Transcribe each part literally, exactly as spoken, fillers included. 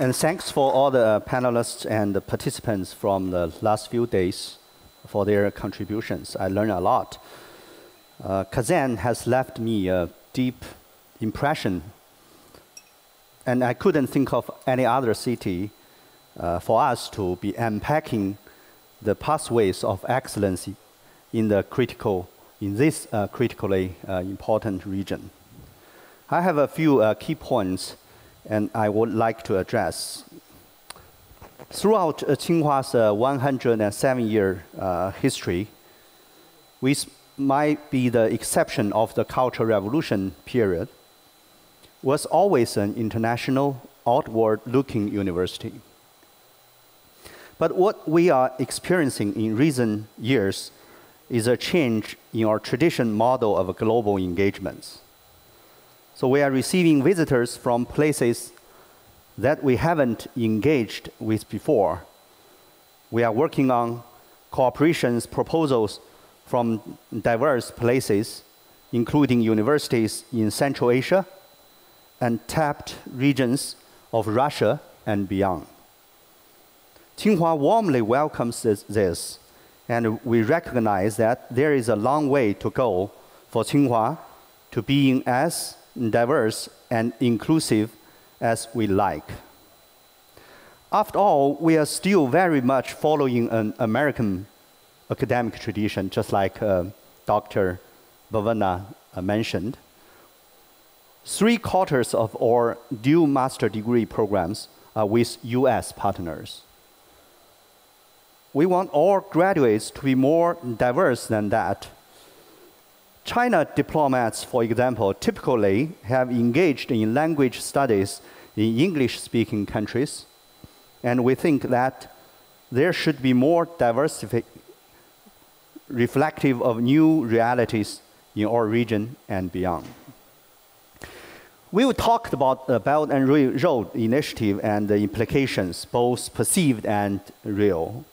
And thanks for all the panelists and the participants from the last few days for their contributions. I learned a lot. Uh, Kazan has left me a deep impression, and I couldn't think of any other city uh, for us to be unpacking the pathways of excellence in the critical, in this uh, critically uh, important region. I have a few uh, key points and I would like to address. Throughout uh, Tsinghua's uh, one hundred seven year uh, history, which might be the exception of the Cultural Revolution period, was always an international, outward-looking university. But what we are experiencing in recent years is a change in our traditional model of global engagements. So we are receiving visitors from places that we haven't engaged with before. We are working on cooperation proposals from diverse places, including universities in Central Asia and tapped regions of Russia and beyond. Tsinghua warmly welcomes this, and we recognize that there is a long way to go for Tsinghua to being as diverse and inclusive as we like. After all, we are still very much following an American academic tradition, just like uh, Doctor Vavana uh, mentioned. Three quarters of our dual master degree programs are with U S partners. We want all graduates to be more diverse than that. China diplomats, for example, typically have engaged in language studies in English-speaking countries, and we think that there should be more diversity reflective of new realities in our region and beyond. We talked about the Belt and Road Initiative and the implications, both perceived and real,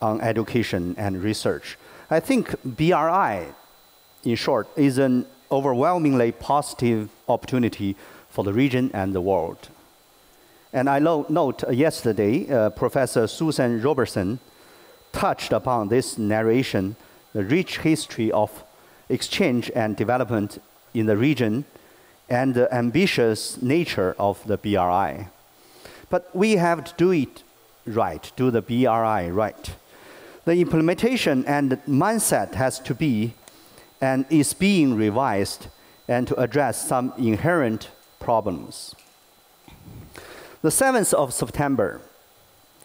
on education and research. I think B R I, in short, is an overwhelmingly positive opportunity for the region and the world. And I note yesterday, uh, Professor Susan Robertson touched upon this narration, the rich history of exchange and development in the region and the ambitious nature of the B R I. But we have to do it right, do the B R I right. The implementation and mindset has to be and is being revised and to address some inherent problems. The seventh of September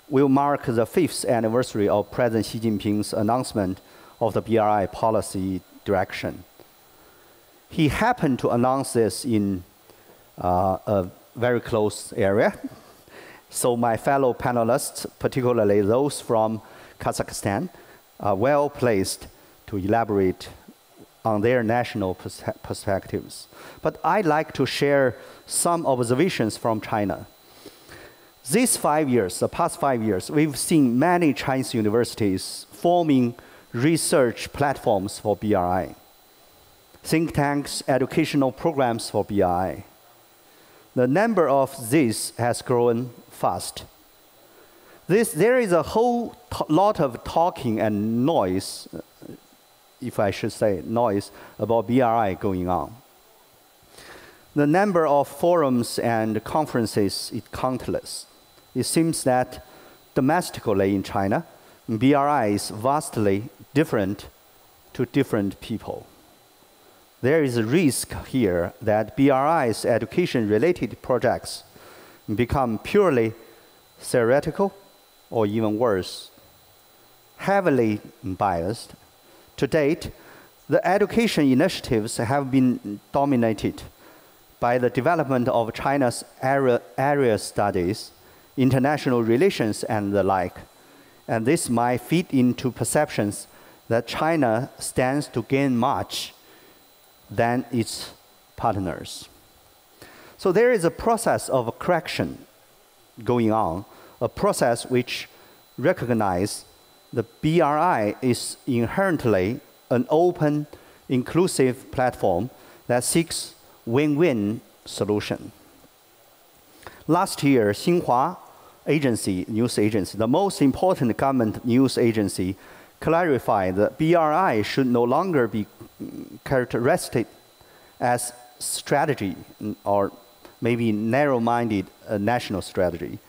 will mark the fifth anniversary of President Xi Jinping's announcement of the B R I policy direction. He happened to announce this in uh, a very close area, so my fellow panelists, particularly those from Kazakhstan, are well placed to elaborate on their national pers perspectives. But I'd like to share some observations from China. These five years, the past five years, we've seen many Chinese universities forming research platforms for B R I, think tanks, educational programs for B R I. The number of these has grown fast. This, there is a whole lot of talking and noise, if I should say noise, about B R I going on. The number of forums and conferences is countless. It seems that domestically in China, B R I is vastly different to different people. There is a risk here that B R I's education-related projects become purely theoretical, or even worse, heavily biased. To date, the education initiatives have been dominated by the development of China's area, area studies, international relations, and the like. And this might feed into perceptions that China stands to gain much than its partners. So there is a process of correction going on, a process which recognizes the B R I is inherently an open, inclusive platform that seeks win-win solution. Last year, Xinhua agency, news agency, the most important government news agency, clarified that B R I should no longer be characterized as strategy or maybe narrow-minded uh, national strategy.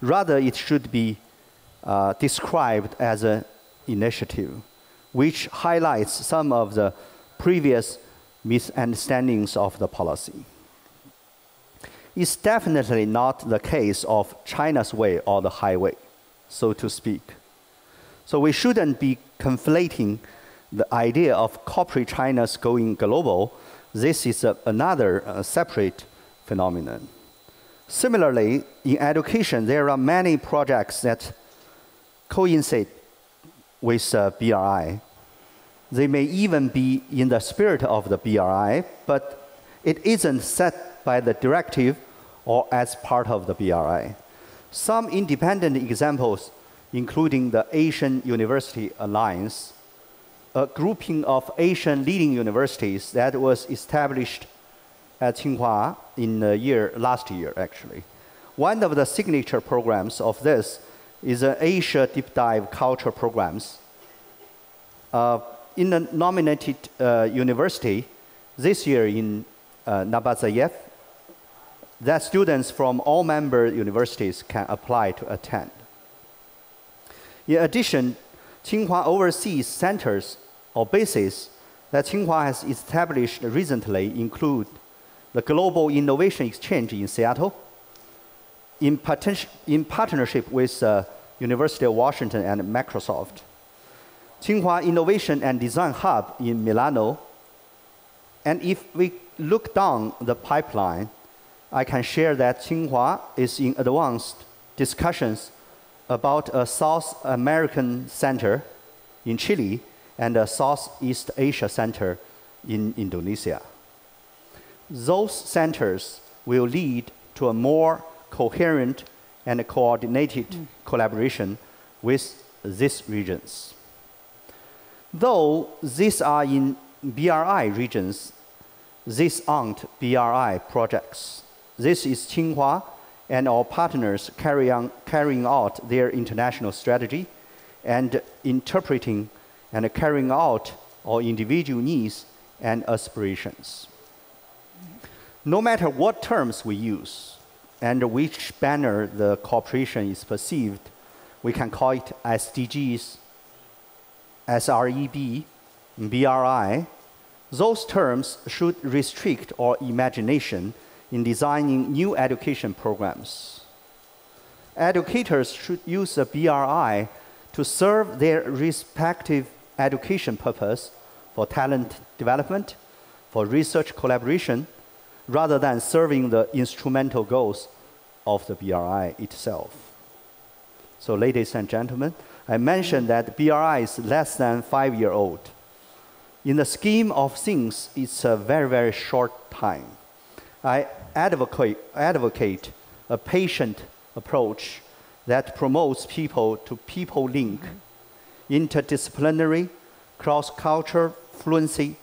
Rather, it should be uh, described as an initiative, which highlights some of the previous misunderstandings of the policy. It's definitely not the case of China's way or the highway, so to speak. So we shouldn't be conflating the idea of corporate China's going global. This is a, another uh, separate phenomenon. Similarly, in education, there are many projects that coincide with uh, B R I. They may even be in the spirit of the B R I, but it isn't set by the directive or as part of the B R I. Some independent examples, including the Asian University Alliance, a grouping of Asian leading universities that was established at Tsinghua in the year, last year, actually. One of the signature programs of this is an Asia Deep Dive Culture Programs. Uh, in the nominated uh, university, this year in uh, Nabazayev, that students from all member universities can apply to attend. In addition, Tsinghua overseas centers or bases that Tsinghua has established recently include the Global Innovation Exchange in Seattle, in, in partnership with uh, University of Washington and Microsoft, Tsinghua Innovation and Design Hub in Milano, and if we look down the pipeline, I can share that Tsinghua is in advanced discussions about a South American center in Chile and a Southeast Asia center in Indonesia. Those centers will lead to a more coherent and coordinated mm. collaboration with these regions. Though these are in B R I regions, these aren't B R I projects. This is Tsinghua and our partners carry on, carrying out their international strategy and interpreting and carrying out our individual needs and aspirations. No matter what terms we use and which banner the cooperation is perceived, we can call it S D Gs, S R E B, B R I. Those terms should restrict our imagination in designing new education programs. Educators should use the B R I to serve their respective education purpose for talent development, for research collaboration, rather than serving the instrumental goals of the B R I itself. So ladies and gentlemen, I mentioned that B R I is less than five years old. In the scheme of things, it's a very, very short time. I advocate, advocate a patient approach that promotes people-to-people link, interdisciplinary, cross-cultural fluency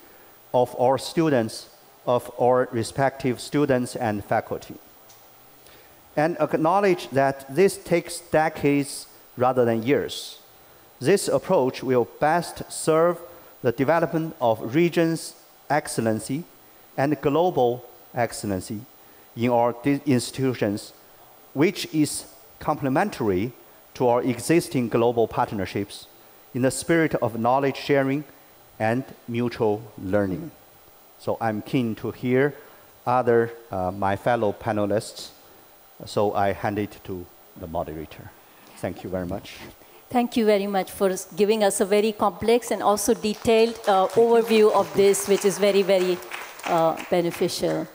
of our students, of our respective students and faculty. And acknowledge that this takes decades rather than years. This approach will best serve the development of regions' excellency and global excellency in our institutions, which is complementary to our existing global partnerships in the spirit of knowledge sharing and mutual learning. So I'm keen to hear other, uh, my fellow panelists, so I hand it to the moderator. Thank you very much. Thank you very much for giving us a very complex and also detailed uh, overview of this, which is very, very uh, beneficial.